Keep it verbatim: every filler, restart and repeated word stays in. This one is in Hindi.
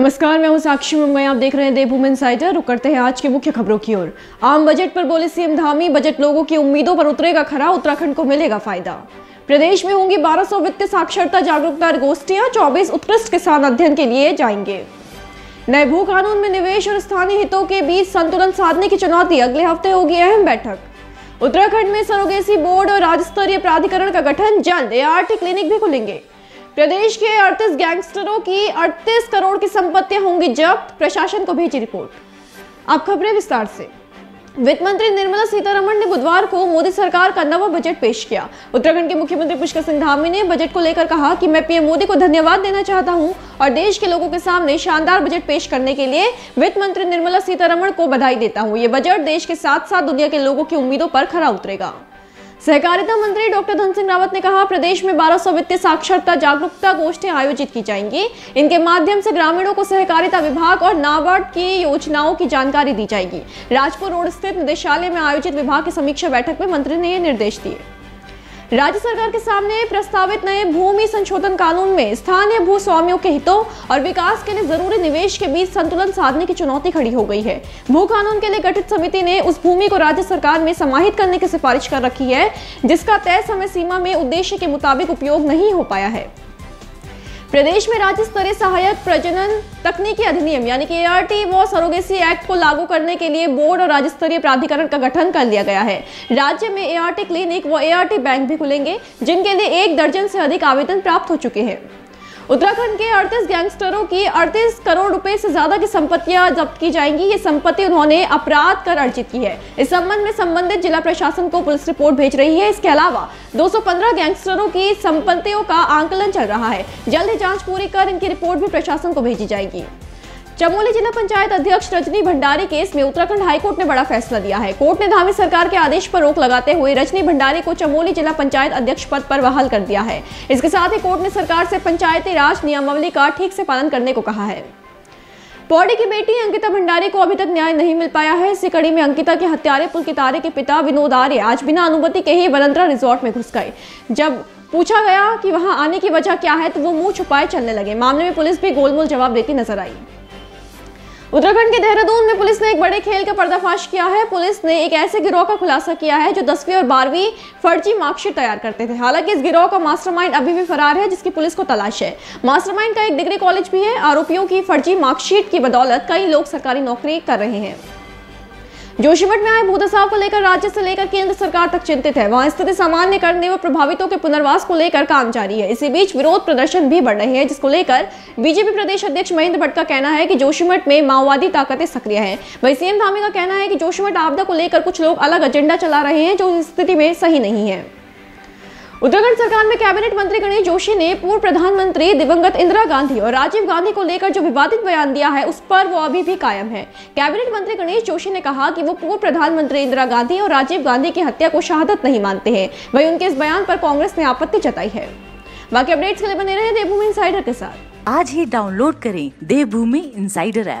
नमस्कार, मैं हूं साक्षी, मुंबई। आप देख रहे हैं देवभूमि इंसाइडर। रुक करते हैं आज की मुख्य खबरों की ओर। आम बजट पर बोले सीएम धामी, बजट लोगों की उम्मीदों पर उतरेगा खरा, उत्तराखंड को मिलेगा फायदा। प्रदेश में होंगी बारह सौ वित्तीय साक्षरता जागरूकता गोष्ठियां, चौबीस उत्कृष्ट किसान अध्ययन के लिए जाएंगे। नए भू कानून में निवेश और स्थानीय हितों के बीच संतुलन साधने की चुनौती, अगले हफ्ते होगी अहम बैठक। उत्तराखंड में सरोगेसी बोर्ड और राज्य स्तरीय प्राधिकरण का गठन, जल्द एआरटी क्लिनिक भी खुलेंगे। प्रदेश के अड़तीस गैंगस्टरों की अड़तीस करोड़ की संपत्तियां होंगी जब्त, प्रशासन को भेजी रिपोर्ट। अब खबरें विस्तार से। वित्त मंत्री निर्मला सीतारमण ने बुधवार को मोदी सरकार का नवा बजट पेश किया। उत्तराखंड के मुख्यमंत्री पुष्कर सिंह धामी ने बजट को लेकर कहा कि मैं पीएम मोदी को धन्यवाद देना चाहता हूं और देश के लोगों के सामने शानदार बजट पेश करने के लिए वित्त मंत्री निर्मला सीतारमण को बधाई देता हूं। ये बजट देश के साथ साथ दुनिया के लोगों की उम्मीदों पर खरा उतरेगा। सहकारिता मंत्री डॉक्टर धनसिंह रावत ने कहा, प्रदेश में बारह सौ वित्तीय साक्षरता जागरूकता गोष्ठियां आयोजित की जाएंगी। इनके माध्यम से ग्रामीणों को सहकारिता विभाग और नाबार्ड की योजनाओं की जानकारी दी जाएगी। राजपुर रोड स्थित निदेशालय में आयोजित विभाग की समीक्षा बैठक में मंत्री ने ये निर्देश दिए। राज्य सरकार के सामने प्रस्तावित नए भूमि संशोधन कानून में स्थानीय भूस्वामियों के हितों और विकास के लिए जरूरी निवेश के बीच संतुलन साधने की चुनौती खड़ी हो गई है। भू कानून के लिए गठित समिति ने उस भूमि को राज्य सरकार में समाहित करने की सिफारिश कर रखी है जिसका तय समय सीमा में उद्देश्य के मुताबिक उपयोग नहीं हो पाया है। प्रदेश में राज्य स्तरीय सहायक प्रजनन तकनीकी अधिनियम यानी कि एआरटी व सरोगेसी एक्ट को लागू करने के लिए बोर्ड और राज्य स्तरीय प्राधिकरण का गठन कर लिया गया है। राज्य में एआरटी क्लिनिक व एआरटी बैंक भी खुलेंगे, जिनके लिए एक दर्जन से अधिक आवेदन प्राप्त हो चुके हैं। उत्तराखंड के अड़तीस गैंगस्टरों की अड़तीस करोड़ रुपए से ज्यादा की संपत्तियां जब्त की जाएंगी। ये संपत्ति उन्होंने अपराध कर अर्जित की है। इस संबंध में संबंधित जिला प्रशासन को पुलिस रिपोर्ट भेज रही है। इसके अलावा दो सौ पंद्रह गैंगस्टरों की संपत्तियों का आंकलन चल रहा है। जल्द ही जांच पूरी कर इनकी रिपोर्ट भी प्रशासन को भेजी जाएगी। चमोली जिला पंचायत अध्यक्ष रजनी भंडारी केस में उत्तराखंड हाईकोर्ट ने बड़ा फैसला दिया है। कोर्ट ने धामी सरकार के आदेश पर रोक लगाते हुए रजनी भंडारी को चमोली जिला पंचायत अध्यक्ष पद पर बहाल कर दिया है। इसके साथ ही कोर्ट ने सरकार से पंचायती राज नियमावली का ठीक से पालन करने को कहा है। पौड़ी की बेटी अंकिता भंडारी को अभी तक न्याय नहीं मिल पाया है। इसी कड़ी में अंकिता के हत्यारे पुलकित आर्य के पिता विनोद आर्य आज बिना अनुमति के ही बलंतरा रिजॉर्ट में घुस गए। जब पूछा गया कि वहां आने की वजह क्या है तो वो मुंह छुपाए चलने लगे। मामले में पुलिस भी गोलमोल जवाब देती नजर आई। उत्तराखंड के देहरादून में पुलिस ने एक बड़े खेल का पर्दाफाश किया है। पुलिस ने एक ऐसे गिरोह का खुलासा किया है जो दसवीं और बारहवीं फर्जी मार्कशीट तैयार करते थे। हालांकि इस गिरोह का मास्टरमाइंड अभी भी फरार है, जिसकी पुलिस को तलाश है। मास्टरमाइंड का एक डिग्री कॉलेज भी है। आरोपियों की फर्जी मार्कशीट की बदौलत कई लोग सरकारी नौकरी कर रहे हैं। जोशीमठ में आए भूदसाव को लेकर राज्य से लेकर केंद्र सरकार तक चिंतित है। वहां स्थिति सामान्य करने व प्रभावितों के पुनर्वास को लेकर काम जारी है। इसी बीच विरोध प्रदर्शन भी बढ़ रहे हैं, जिसको लेकर बीजेपी प्रदेश अध्यक्ष महेंद्र भट्ट का कहना है कि जोशीमठ में माओवादी ताकतें सक्रिय हैं। वहीं सीएम धामी का कहना है कि जोशीमठ आपदा को लेकर कुछ लोग अलग एजेंडा चला रहे हैं जो स्थिति में सही नहीं है। उत्तराखंड सरकार में कैबिनेट मंत्री गणेश जोशी ने पूर्व प्रधानमंत्री दिवंगत इंदिरा गांधी और राजीव गांधी को लेकर जो विवादित बयान दिया है उस पर वो अभी भी कायम है। कैबिनेट मंत्री गणेश जोशी ने कहा कि वो पूर्व प्रधानमंत्री इंदिरा गांधी और राजीव गांधी की हत्या को शहादत नहीं मानते हैं। वहीं उनके इस बयान पर कांग्रेस ने आपत्ति जताई है। बाकी अपडेट्स के लिए बने रहे देवभूमि इंसाइडर के साथ। आज ही डाउनलोड करें देवभूमि इंसाइडर ऐप।